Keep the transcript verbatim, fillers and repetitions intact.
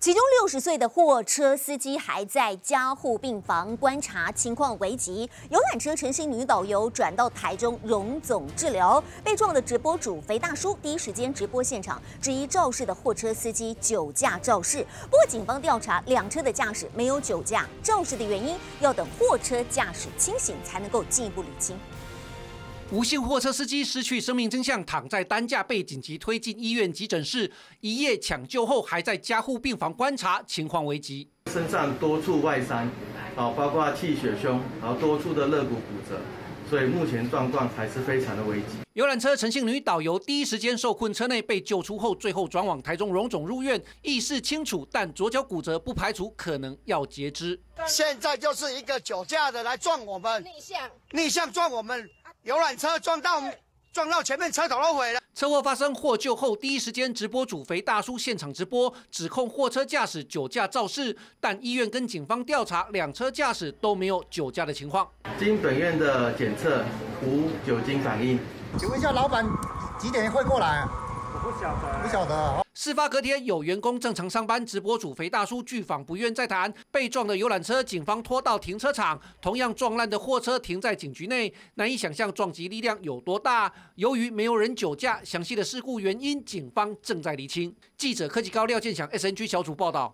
其中六十岁的货车司机还在加护病房观察，情况危急。游览车陈姓女导游转到台中荣总治疗，被撞的直播主肥大叔第一时间直播现场，质疑肇事的货车司机酒驾肇事。不过警方调查两车的驾驶没有酒驾肇事的原因，要等货车驾驶清醒才能够进一步理清。 无姓货车司机失去生命真相，躺在担架被紧急推进医院急诊室，一夜抢救后还在加护病房观察，情况危急。身上多处外伤，啊，包括气血胸，然后多处的肋骨骨折，所以目前状况还是非常的危急。游览车陈姓女导游第一时间受困车内被救出后，最后转往台中荣总入院，意识清楚，但左脚骨折，不排除可能要截肢。现在就是一个酒驾的来撞我们，逆向，逆向撞我们。 游览车撞到撞到前面车头都毁了。车祸发生获救后，第一时间直播主肥大叔现场直播，指控货车驾驶酒驾肇事，但医院跟警方调查，两车驾驶都没有酒驾的情况。经本院的检测，无酒精反应。请问一下，老板几点会过来、啊？我不晓得，不晓得、啊。 事发隔天，有员工正常上班，直播主肥大叔拒访，不愿再谈。被撞的游览车，警方拖到停车场，同样撞烂的货车停在警局内，难以想象撞击力量有多大。由于没有人酒驾，详细的事故原因，警方正在厘清。记者柯吉高、廖建祥 ，S N G 小组报道。